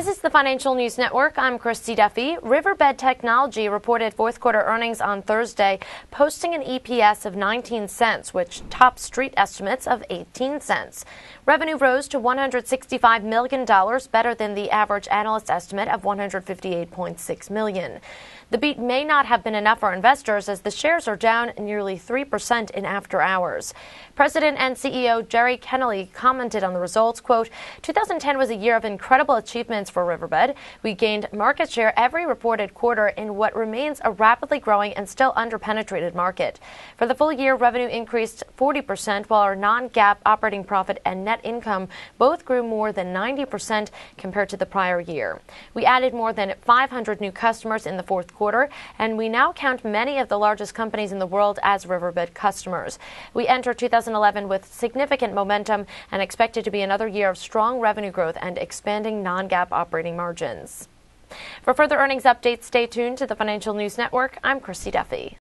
This is the Financial News Network. I'm Christy Duffy. Riverbed Technology reported fourth quarter earnings on Thursday, posting an EPS of 19 cents, which topped street estimates of 18 cents. Revenue rose to $165 million, better than the average analyst estimate of $158.6 million. The beat may not have been enough for investors as the shares are down nearly 3% in after hours. President and CEO Jerry Kennelly commented on the results, quote, 2010 was a year of incredible achievements for Riverbed. We gained market share every reported quarter in what remains a rapidly growing and still underpenetrated market. For the full year, revenue increased 40%, while our non-GAAP operating profit and net income both grew more than 90% compared to the prior year. We added more than 500 new customers in the fourth quarter, and we now count many of the largest companies in the world as Riverbed customers. We enter 2011 with significant momentum and expect it to be another year of strong revenue growth and expanding non-GAAP operating margins. For further earnings updates, stay tuned to the Financial News Network. I'm Christy Duffy.